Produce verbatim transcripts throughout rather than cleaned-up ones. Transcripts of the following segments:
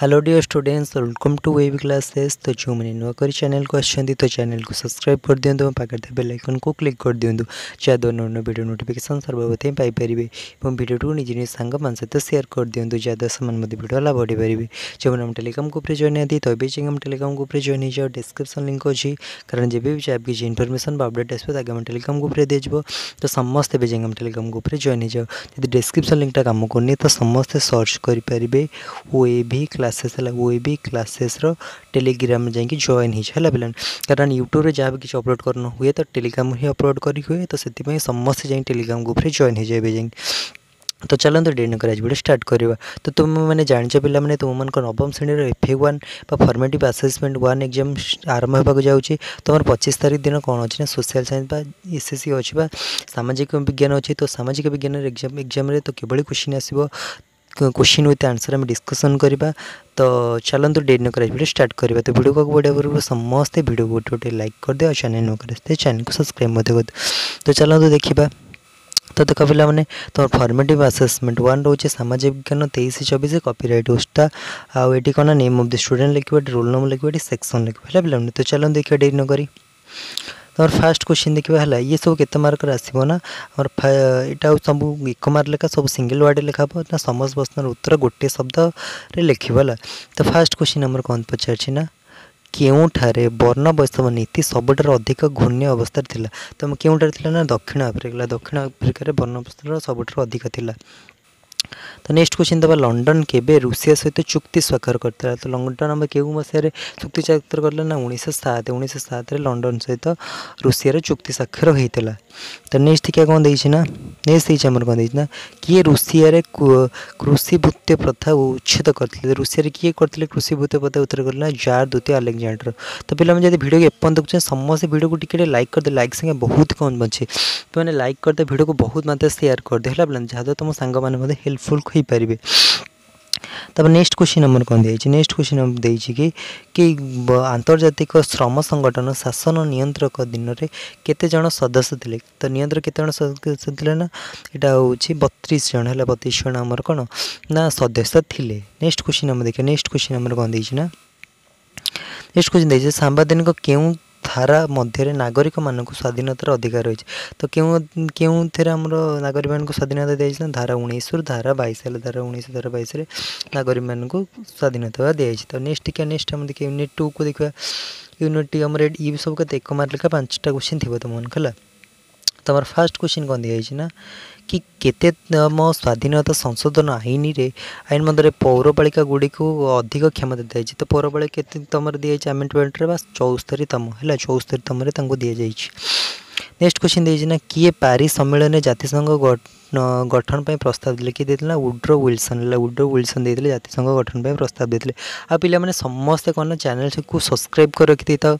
Hello dear students, welcome to ओएवी classes. तो जो मैंने नुआ कर चैनल को अच्छी तो चैनल को सब्सक्राइब कर दिंतु और पाखे बेल आइकन को क्लिक कर दिंतु जहाँद्वारा नून भिड नोटिफिकेसन सर्वप्रथम पाइपर और भिडियो को निज निज सांग मान सहित सेयार कर दिंतु जहाँद्वारा से भिडियो लाभ उठाई जो मैंने टेलीग्राम ग्रुप में जॉइन होती तब भी आम टेलीग्राम ग्रुप में जॉइन हो डिस्क्रिप्शन लिंक अच्छी कारण जब भी आपकी जो इनफर्मेशन अपडेट आसो आगे टेलीग्राम ग्रुप में दिज्व तो समस्ते भी आम टेलीग्राम ग्रुप में जॉइन हो जाओ। यदि डिस्क्रिप्शन लिंकटा काम करनी तो समस्ते सर्च करेंगे ओएवी क्लासेस है ओएवी क्लासेस रो टेलीग्राम जाइए जॉइन होगा पे कारण यूट्यूब जहाँ किसी अपलोड करना हुए तो टेलीग्राम ही अपलोड करी हुए तो से समस्त जाए टेलीग्राम ग्रुप में जॉइन हो जाए जाए। तो चलते डेरी न कर आज भिडियो स्टार्ट करवा। तो तुम मैंने जाच पे मैंने तुम मन नवम श्रेणी FA one formative assessment one exam आरंभ होगा जाऊँगी। तुम पच्चीस तारीख दिन कौन अच्छे ना सोशल साइंस एसएससी अच्छी सामाजिक विज्ञान अच्छी। तो सामाजिक विज्ञान एग्जाम एग्जाम तो किभली क्वेश्चन आसो क्वेश्चन विथ आंसर आम डिस्कसन करवा। तो चलते डेरी न कर आज भिडियो स्टार्ट करवा। तो भिडियो को बढ़िया पूर्व समस्ते भिडियो गोटे गोटे लाइक करदे और चैनल न कर चैनल को सब्सक्राइब कर। तो चलते देखा। तो देखो पे तुम फॉर्मेटिव असेसमेंट वन रोचे सामाजिक विज्ञान तेईस चौबीस कॉपीराइट ओस्टा आउ ये कौन नेम ऑफ द स्टूडेंट लिखो, रोल नंबर लिखो, सेक्शन लिखो पे। तो चलो देखिए डेरी न करी तुम फास्ट क्वेश्चन देखा है ये सब केत मार्कर आसोना यहाँ सब एक मार्क लेखा सब सिंगल वार्ड लेखा हे ना समस्त प्रश्न उत्तर गोटे शब्द रे लिखा। तो फास्ट क्वेश्चन आम कौन पचार केउठारे वर्ण वैषम्य नीति सबुठार अधिक घूर्ण्य अवस्था थिला। तो केउठारे थिला ना दक्षिण आफ्रिका दक्षिण आफ्रिकार वर्ण वैषम्य सबुठार अधिक थिला। तो नेक्स्ट क्वेश्चन दबा लंडन केबे रूसिया सहित चुक्ति स्वाक्षर करता। तो लंडन आम के मसीह चुक्ति स्वाक्षर करला ना उन्नीस सात उन्नीस सात लंडन सहित रूसिया चुक्ति स्वाक्षर होता। तो नेक्स्ट क्या कौन देना ना नेक्स्ट देखिए आम कौन देना किए रूसिया कृषिभूत प्रथा उच्छेद करते। रूसिया किए करते कृषिभूत प्रथा उत्तर करना जार द्वितीय अलेक्जेंडर। तो पे जब भिडियो एपन देखते समस्त भिडियो को टिके लाइक करदे लाइक संगे बहुत कम बचे तो मैंने लाइक करदे भिडियो को बहुत मात्रा सेयार करदे जहाँ तुम सांग मैंने हेल्पफुल हो पारे। तब नेक्स्ट क्वेश्चन नंबर कौन देती नेक्स्ट क्वेश्चन नंबर देती कि कि आंतर्जातिक श्रम संगठन शासन नियंत्रक दिन में केते जन सदस्य थे। तो नियंत्रक केते सदस्य थे ना यहाँ हूँ बत्रीस जन है बत्रीस जन आमर कौन ना सदस्य थे। नेक्स्ट क्वेश्चन नंबर देखिए नेक्स्ट क्वेश्चन नंबर कौन देती ना नेक्स्ट क्वेश्चन देती सांबादिक क्यों धारा मध्य नागरिक मान स्वाधीनतार अधिकार रही। तो क्यों क्यों थे आम नागरिक मान स्वाधीनता दिया धारा उन्नीस धारा बैस धारा उन्नीस धारा बैस नागरिक मान स्वाधीनता दिखाई। तो नेक्स्ट क्या नेक्स्ट हम देखिए यूनिट टू को देखा यूनिट टू आम ये सब के एक मार्क लेखा पांचटा क्वेश्चन थी तुम मन खला। तो आम फास्ट क्वेश्चन कौन दिखाई ना कि केतेतम स्वाधीनता संशोधन आईन रे आईन मध्य पौरपालिका गुड़ी को अधिक क्षमता दी जाए। तो पौरपालिका केतेतम दिखाई आमेंडमेंट चौस्तरीतम है चौस्तरीतम दी जाए। नेक्स्ट क्वेश्चन देना ना किए पारिस सम्मेलन जातिसंघ गठन पर प्रस्ताव देते किए देते ना वुड्रो विल्सन है वुड्रो विल्सन देते जातिसंघ गठन पर प्रस्ताव देते। आ पे समस्ते कौन चैनल को सब्सक्राइब कर रखी था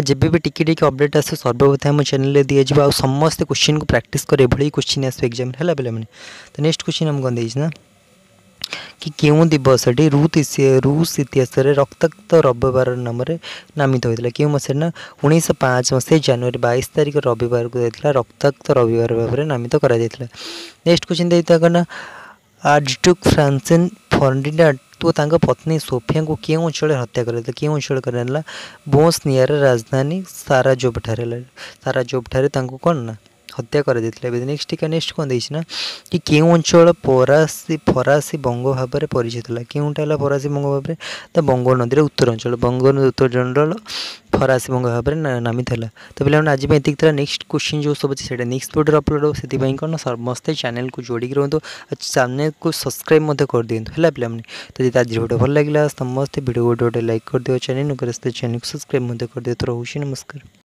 जब भी टिके टिके अपडेट आसे सर्वप्रथम आम चैनल दी जाए आ समस्त क्वेश्चन को प्रैक्टिस कर क्वेश्चन आसो एग्जाम है पे। तो नेक्स्ट क्वेश्चन आम कौन देना ना कि क्यों दिवस रूस रूस इतिहास में रक्ताक्त रविवार नाम नामित होता। क्यों मसीह ना उन्नीस पाँच मसीह जनवरी बाईस तारीख रविवार को देता रक्ताक्त रविवार भाव में नामित कर। नेक्स्ट क्वेश्चन देता क्या ना आर्चड्यूक फ्रांसिस फर्डिनांड तो पत्नी सोफिया को क्यों अंचल हत्या करें। तो क्यों अंचल करें बोस्नियार राजधानी साराजेवो ठारे साराजेवो ठारे कौन ना हत्या कर। नेक्स्ट क्या नेक्स्ट कौन देती ना कि क्यों अंचल फरासी फरासी बंग भाव में परिचित है। क्योंटा है फरासी बंग भाव में तो बंग नदी उत्तर अंचल बंग नदी उत्तर अंचल फरासी बंग भाव में नामित है। तो पे आज ये नेक्स्ट क्वेश्चन जो सब अच्छे नेक्स्ट वीडियो अपलोड हो से कौन समस्ते चैनल को जोड़ी रुहतु चैनल को सब्सक्राइब कर दिखाँ है पे। तो जब आज वीडियो भल लगे समस्ते वीडियो गोटे गोटे लाइक कर दिव चैनल न कर चैनल को सब्सक्राइब कर दिखाई। तो रोचे नमस्कार।